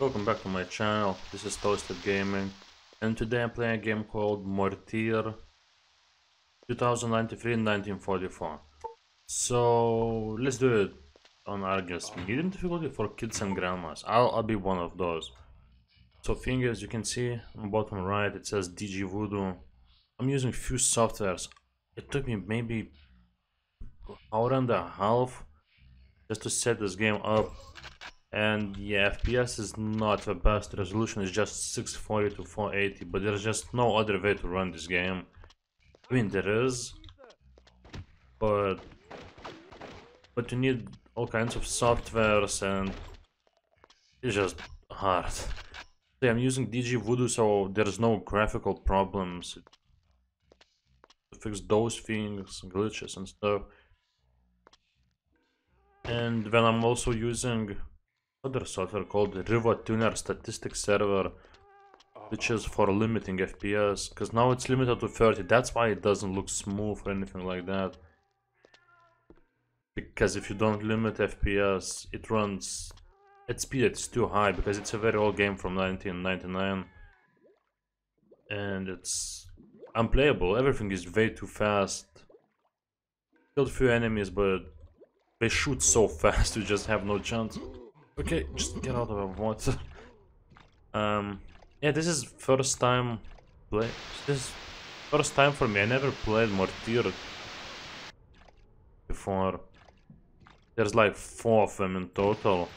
Welcome back to my channel. This is Toasted Gaming, and today I'm playing a game called Mortyr 2093-1944. So let's do it on Argus, medium difficulty for kids and grandmas. I'll be one of those. So thing is, you can see on bottom right it says DGI Voodoo. I'm using few softwares. It took me maybe an hour and a half just to set this game up. And yeah, FPS is not the best, resolution is just 640 to 480, but there's just no other way to run this game. I mean, there is, but you need all kinds of softwares and it's just hard. See, I'm using DGI Voodoo, so there's no graphical problems. It fix those things, glitches and stuff. And then I'm also using other software called RivaTuner Statistics Server, which is for limiting FPS, because now it's limited to 30. That's why it doesn't look smooth or anything like that, because if you don't limit FPS, it runs at speed that's too high, because it's a very old game from 1999 and it's unplayable. Everything is way too fast. Killed few enemies, but they shoot so fast you just have no chance. Okay, just get out of the water. Yeah, this is first time play. This is first time for me. I never played Mortyr before. There's like 4 of them in total.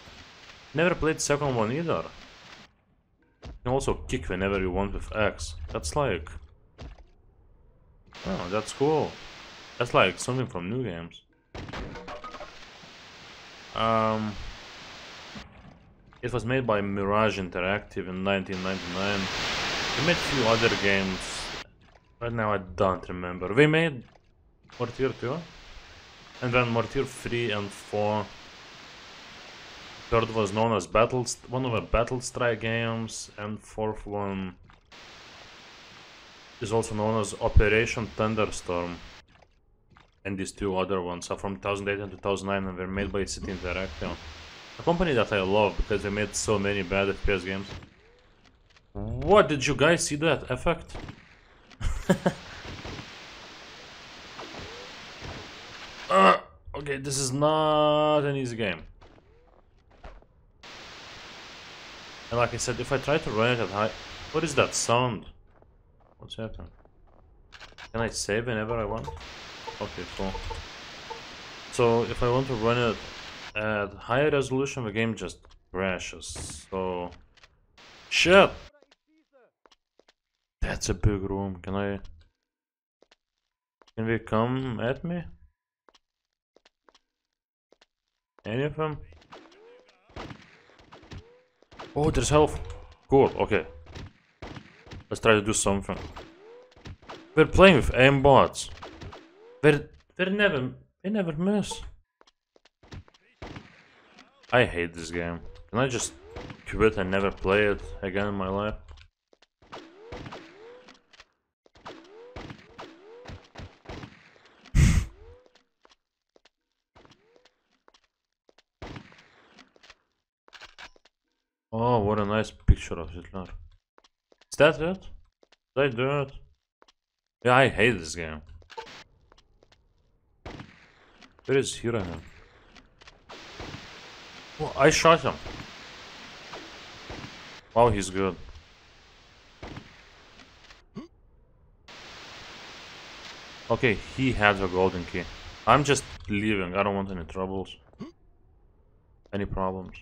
Never played second one either. You can also kick whenever you want with X. That's like, oh, that's cool. That's like something from new games. It was made by Mirage Interactive in 1999. They made a few other games. Right now I don't remember. They made Mortyr 2, and then Mortyr 3 and 4. Third was known as one of the Battlestrike games, and fourth one is also known as Operation Thunderstorm. And these two other ones are from 2008 and 2009 and were made by City Interactive. A company that I love because they made so many bad FPS games. What, did you guys see that effect? Okay, this is not an easy game. And like I said, if I try to run it at high... What is that sound? What's happening? Can I save whenever I want? Okay, cool. So if I want to run it at higher resolution, the game just crashes, so... Shit! That's a big room, Can they come at me? Any of them? Oh, there's health! Cool, okay. Let's try to do something. We're playing with aimbots. They never miss. I hate this game. Can I just quit and never play it again in my life? Oh, what a nice picture of Hitler. Is that it? Did I do it? Yeah, I hate this game. Where is Hero? Oh, I shot him. Wow, he's good. Okay, he has a golden key. I'm just leaving. I don't want any troubles. Any problems.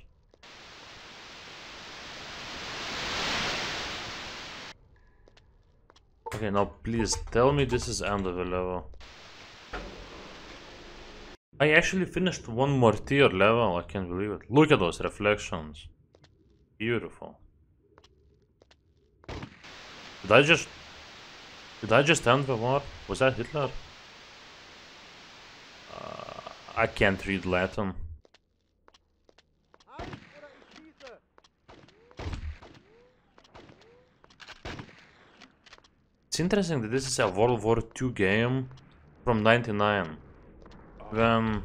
Okay, now please tell me this is end of the level. I actually finished one Mortyr level, I can't believe it. Look at those reflections. Beautiful. Did I just end the war? Was that Hitler? I can't read Latin. It's interesting that this is a World War II game from 1999. Then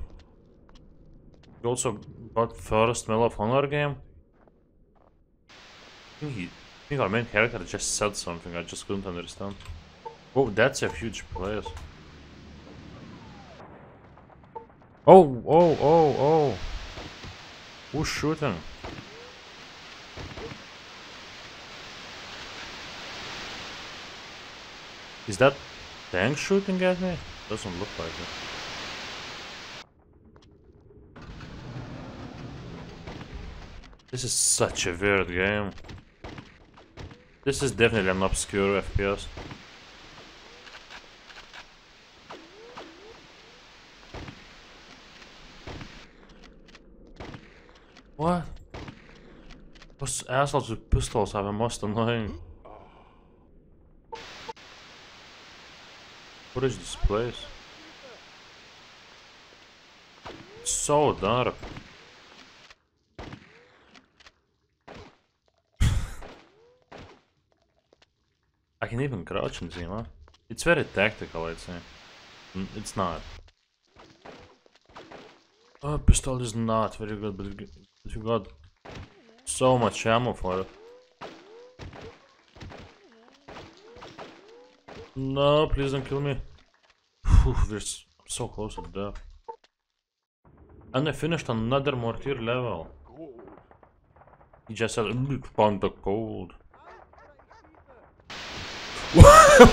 we also got first Medal of Honor game. I think our main character just said something I just couldn't understand. Oh, that's a huge place. Oh. Who's shooting? Is that tank shooting at me? Doesn't look like it. This is such a weird game. This is definitely an obscure FPS. What? Those assholes with pistols are the most annoying. What is this place? It's so dark. I can even crouch in Zima. It's very tactical, I'd say. It's not. Oh, pistol is not very good, but you got so much ammo for it. No, please don't kill me. Whew, there's so close to death. And I finished another Mortyr level. He just said, "Pound the cold."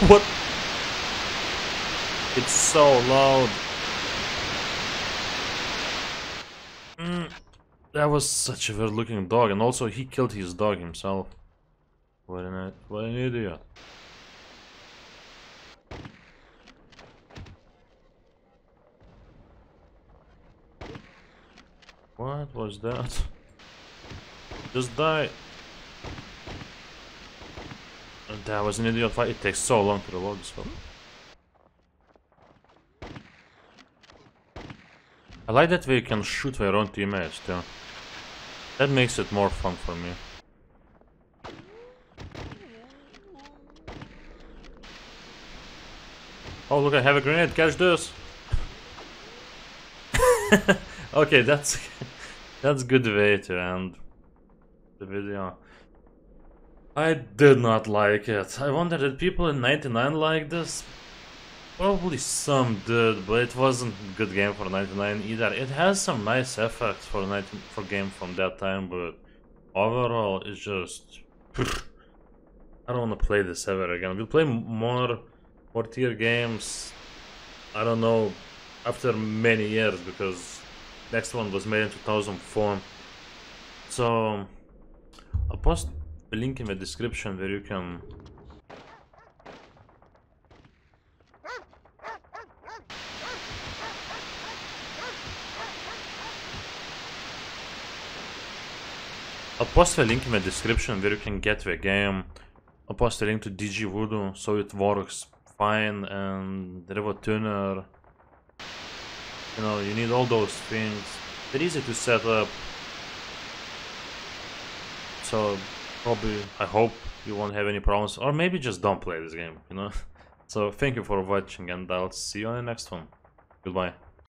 What? It's so loud. That was such a weird looking dog, and also he killed his dog himself. What an idiot. What was that? Just die! That was an idiot fight, it takes so long to reload this stuff. I like that we can shoot their own teammates too. That makes it more fun for me. Oh look, I have a grenade, catch this! Okay, that's good way to end the video. I did not like it. I wonder did people in 99 like this? Probably some did, but it wasn't a good game for 99 either. It has some nice effects for game from that time, but overall it's just... I don't want to play this ever again. We'll play more Mortyr games, I don't know, after many years, because next one was made in 2004. So I'll post a link in the description where you can... I'll post a link in the description where you can get the game. I'll post a link to DGI Voodoo so it works fine, and RivaTuner. You know, you need all those things. They're easy to set up. So probably, I hope you won't have any problems, or maybe just don't play this game, you know. So thank you for watching, and I'll see you on the next one. Goodbye.